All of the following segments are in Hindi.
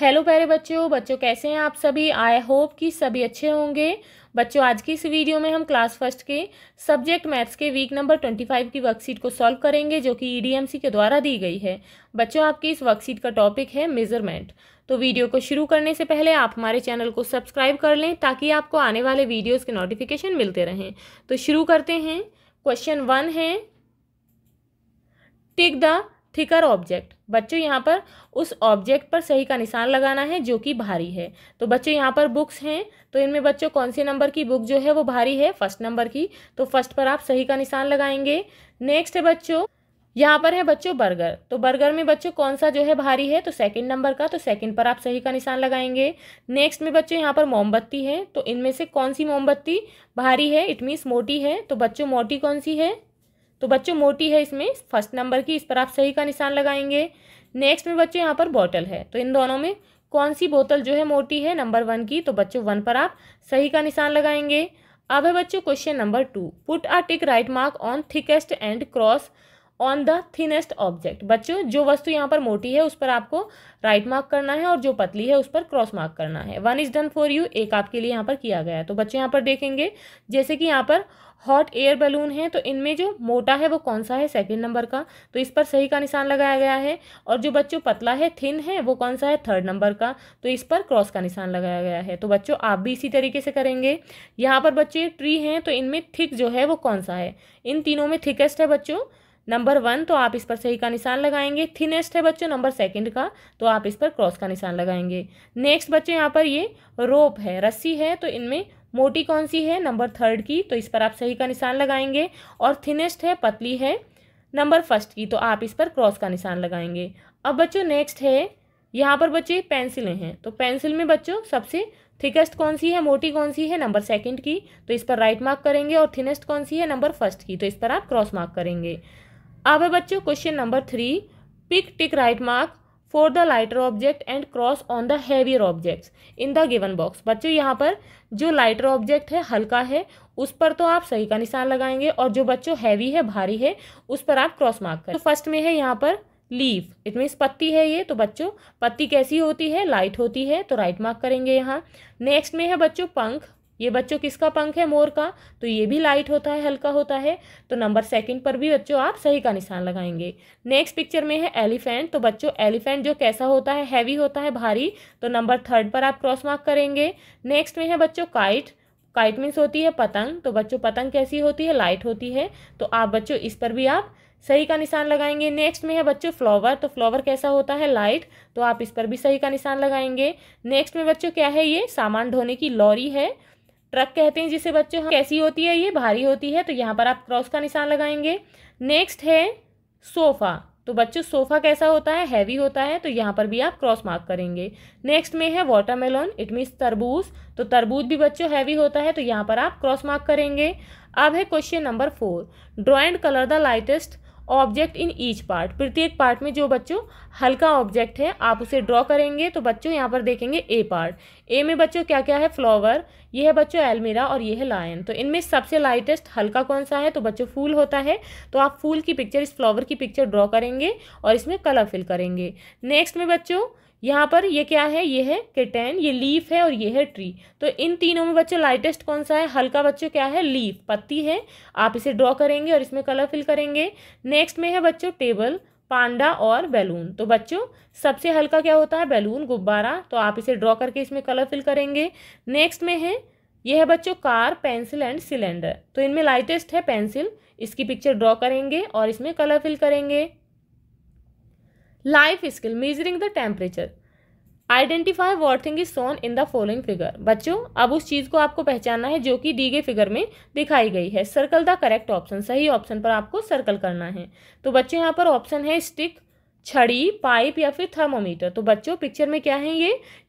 हेलो प्यारे बच्चों, कैसे हैं आप सभी। आई होप कि सभी अच्छे होंगे। बच्चों, आज की इस वीडियो में हम क्लास फर्स्ट के सब्जेक्ट मैथ्स के वीक नंबर 25 की वर्कशीट को सॉल्व करेंगे जो कि ईडीएमसी के द्वारा दी गई है। बच्चों, आपकी इस वर्कशीट का टॉपिक है मेजरमेंट। तो वीडियो को शुरू करने से पहले आप हमारे चैनल को सब्सक्राइब कर लें ताकि आपको आने वाले वीडियोज़ के नोटिफिकेशन मिलते रहें। तो शुरू करते हैं। क्वेश्चन 1 है टिक द थिकर ऑब्जेक्ट। बच्चों, यहाँ पर उस ऑब्जेक्ट पर सही का निशान लगाना है जो कि भारी है। तो बच्चों, यहाँ पर बुक्स हैं, तो इनमें बच्चों कौन से नंबर की बुक जो है वो भारी है, फर्स्ट नंबर की। तो फर्स्ट पर आप सही का निशान लगाएंगे। नेक्स्ट है बच्चों, यहाँ पर है बच्चों बर्गर। तो बर्गर में बच्चों कौन सा जो है भारी है, तो सेकंड नंबर का। तो सेकंड पर आप सही का निशान लगाएंगे। नेक्स्ट में बच्चों यहाँ पर मोमबत्ती है, तो इनमें से कौन सी मोमबत्ती भारी है, इट मीन्स मोटी है। तो बच्चों मोटी कौन सी है, तो बच्चों मोटी है इसमें फर्स्ट नंबर की, इस पर आप सही का निशान लगाएंगे। नेक्स्ट में बच्चों यहाँ पर बोतल है, तो इन दोनों में कौन सी बोतल जो है मोटी है, नंबर 1 की। तो बच्चों 1 पर आप सही का निशान लगाएंगे। अब है बच्चों question number 2, put a tick right mark on thickest and cross on the thinnest object. बच्चों, जो वस्तु यहाँ पर मोटी है उस पर आपको राइट मार्क करना है और जो पतली है उस पर क्रॉस मार्क करना है। 1 इज डन फॉर यू, एक आपके लिए यहाँ पर किया गया है। तो बच्चों यहाँ पर देखेंगे, जैसे कि यहाँ पर हॉट एयर बलून है, तो इनमें जो मोटा है वो कौन सा है, सेकंड नंबर का। तो इस पर सही का निशान लगाया गया है। और जो बच्चों पतला है, थिन है, वो कौन सा है, थर्ड नंबर का। तो इस पर क्रॉस का निशान लगाया गया है। तो बच्चों आप भी इसी तरीके से करेंगे। यहाँ पर बच्चे ट्री हैं, तो इनमें थिक जो है वो कौन सा है, इन तीनों में थिकेस्ट है बच्चों नंबर 1। तो आप इस पर सही का निशान लगाएंगे। थिनेस्ट है बच्चों नंबर 2 का, तो आप इस पर क्रॉस का निशान लगाएंगे। नेक्स्ट बच्चों यहाँ पर ये रोप है, रस्सी है, तो इनमें मोटी कौन सी है, नंबर 3 की। तो इस पर आप सही का निशान लगाएंगे। और थिनेस्ट है, पतली है, नंबर 1 की, तो आप इस पर क्रॉस का निशान लगाएंगे। अब बच्चों नेक्स्ट है, यहाँ पर बच्चे पेंसिलें हैं, तो पेंसिल में बच्चों सबसे थिकेस्ट कौन सी है, मोटी कौन सी है, नंबर 2 की। तो इस पर राइट मार्क करेंगे। और थिनेस्ट कौन सी है, नंबर 1 की, तो इस पर आप क्रॉस मार्क करेंगे। अब है बच्चों question number 3, pick tick right mark for the lighter object and cross on the heavier objects in the given box. बच्चों यहाँ पर जो लाइटर ऑब्जेक्ट है, हल्का है, उस पर तो आप सही का निशान लगाएंगे। और जो बच्चों हैवी है, भारी है, उस पर आप क्रॉस मार्क करें। तो फर्स्ट में है यहाँ पर लीफ, इट मीन्स पत्ती है ये। तो बच्चों पत्ती कैसी होती है, लाइट होती है, तो राइट मार्क करेंगे यहाँ। नेक्स्ट में है बच्चों पंख, ये बच्चों किसका पंख है, मोर का। तो ये भी लाइट होता है, हल्का होता है, तो नंबर 2 पर भी बच्चों आप सही का निशान लगाएंगे। नेक्स्ट पिक्चर में है एलिफेंट, तो बच्चों एलिफेंट जो कैसा होता है, हैवी होता है, भारी, तो नंबर 3 पर आप क्रॉस मार्क करेंगे। नेक्स्ट में है बच्चों काइट, काइट मीन्स होती है पतंग, तो बच्चों पतंग कैसी होती है, लाइट होती है, तो आप बच्चों इस पर भी आप सही का निशान लगाएंगे। नेक्स्ट में है बच्चों फ्लावर, तो फ्लावर कैसा होता है, लाइट, तो आप इस पर भी सही का निशान लगाएंगे। नेक्स्ट में बच्चों क्या है, ये सामान ढोने की लॉरी है, ट्रक कहते हैं जिसे बच्चों, कैसी होती है ये, भारी होती है, तो यहाँ पर आप क्रॉस का निशान लगाएंगे। नेक्स्ट है सोफ़ा, तो बच्चों सोफ़ा कैसा होता है, हैवी होता है, तो यहाँ पर भी आप क्रॉस मार्क करेंगे। नेक्स्ट में है वाटरमेलन, इट मीन्स तरबूज, तो तरबूज भी बच्चों हैवी होता है, तो यहाँ पर आप क्रॉस मार्क करेंगे। अब है question number 4, draw and colour the lightest object in each part. प्रत्येक पार्ट में जो बच्चों हल्का ऑब्जेक्ट है आप उसे ड्रॉ करेंगे। तो बच्चों यहाँ पर देखेंगे ए पार्ट, ए में बच्चों क्या क्या है, फ्लावर, ये है बच्चों एलमीरा, और ये है लायन। तो इनमें सबसे लाइटेस्ट हल्का कौन सा है, तो बच्चों फूल होता है, तो आप फूल की पिक्चर, इस फ्लावर की पिक्चर ड्रॉ करेंगे और इसमें कलर फिल करेंगे। नेक्स्ट में बच्चों यहाँ पर ये क्या है, ये है किटन, ये लीफ है, और ये है ट्री। तो इन तीनों में बच्चों लाइटेस्ट कौन सा है, हल्का बच्चों क्या है, लीफ, पत्ती है, आप इसे ड्रॉ करेंगे और इसमें कलर फिल करेंगे। नेक्स्ट में है बच्चों टेबल, पांडा और बैलून। तो बच्चों सबसे हल्का क्या होता है, बैलून, गुब्बारा, तो आप इसे ड्रॉ करके इसमें कलर फिल करेंगे। नेक्स्ट में है, यह है बच्चों कार, पेंसिल एंड सिलेंडर। तो इनमें लाइटेस्ट है पेंसिल, इसकी पिक्चर ड्रॉ करेंगे और इसमें कलर फिल करेंगे। Life skill, measuring the temperature, identify what thing is shown in the following figure. बच्चों अब उस चीज़ को आपको पहचानना है जो कि दी गई फिगर में दिखाई गई है। सर्कल द करेक्ट ऑप्शन, सही ऑप्शन पर आपको सर्कल करना है। तो बच्चों यहाँ पर ऑप्शन है स्टिक, छड़ी, पाइप, या फिर थर्मोमीटर। तो बच्चों पिक्चर में क्या है,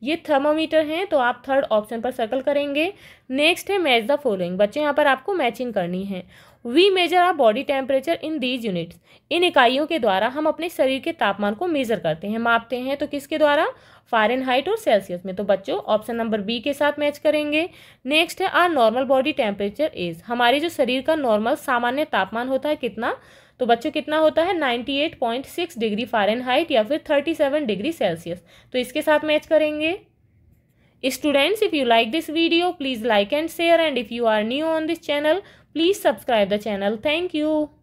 ये थर्मोमीटर हैं, तो आप थर्ड ऑप्शन पर सर्कल करेंगे। नेक्स्ट है मैच द फॉलोइंग। बच्चों यहाँ पर आपको मैचिंग करनी है। We measure our body temperature in these units, इन इकाइयों के द्वारा हम अपने शरीर के तापमान को मेजर करते हैं, मापते हैं। तो किसके द्वारा, फ़ारेनहाइट और सेल्सियस में। तो बच्चों ऑप्शन नंबर बी के साथ मैच करेंगे। नेक्स्ट है our normal body temperature is, हमारे जो शरीर का नॉर्मल सामान्य तापमान होता है कितना, तो बच्चों कितना होता है 98.6 डिग्री फ़ारेनहाइट या फिर 37 डिग्री सेल्सियस। तो इसके साथ मैच करेंगे। Students, if you like this video please like and share, and if you are new on this channel please subscribe the channel. Thank you.